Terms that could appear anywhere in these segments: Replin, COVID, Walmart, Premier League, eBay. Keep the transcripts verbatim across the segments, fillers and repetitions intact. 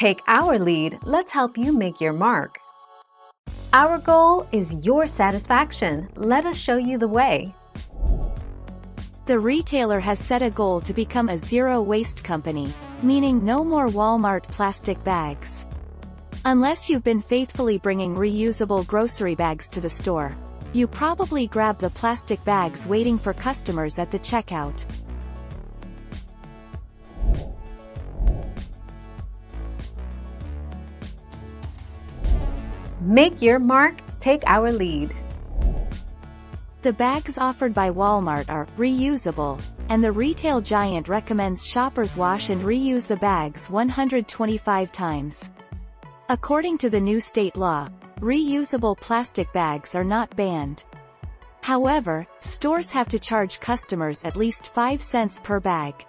Take our lead, let's help you make your mark. Our goal is your satisfaction. Let us show you the way. The retailer has set a goal to become a zero-waste company, meaning no more Walmart plastic bags. Unless you've been faithfully bringing reusable grocery bags to the store, you probably grab the plastic bags waiting for customers at the checkout. Make your mark, take our lead. The bags offered by Walmart are reusable, and the retail giant recommends shoppers wash and reuse the bags one hundred twenty-five times. According to the new state law, reusable plastic bags are not banned. However, stores have to charge customers at least five cents per bag.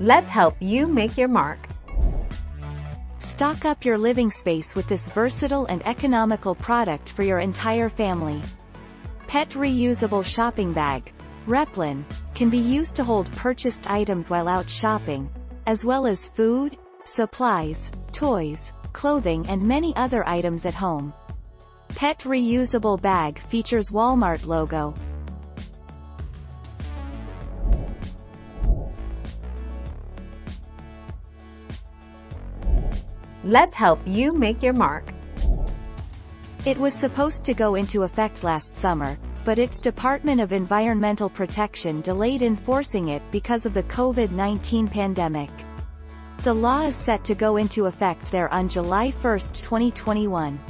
Let's help you make your mark. Stock up your living space with this versatile and economical product for your entire family. Pet reusable shopping bag, Replin, can be used to hold purchased items while out shopping, as well as food, supplies, toys, clothing and many other items at home. Pet reusable bag features Walmart logo. Let's help you make your mark. It was supposed to go into effect last summer, but its Department of Environmental Protection delayed enforcing it because of the COVID nineteen pandemic. The law is set to go into effect there on July first, twenty twenty-one.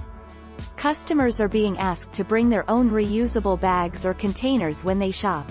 Customers are being asked to bring their own reusable bags or containers when they shop.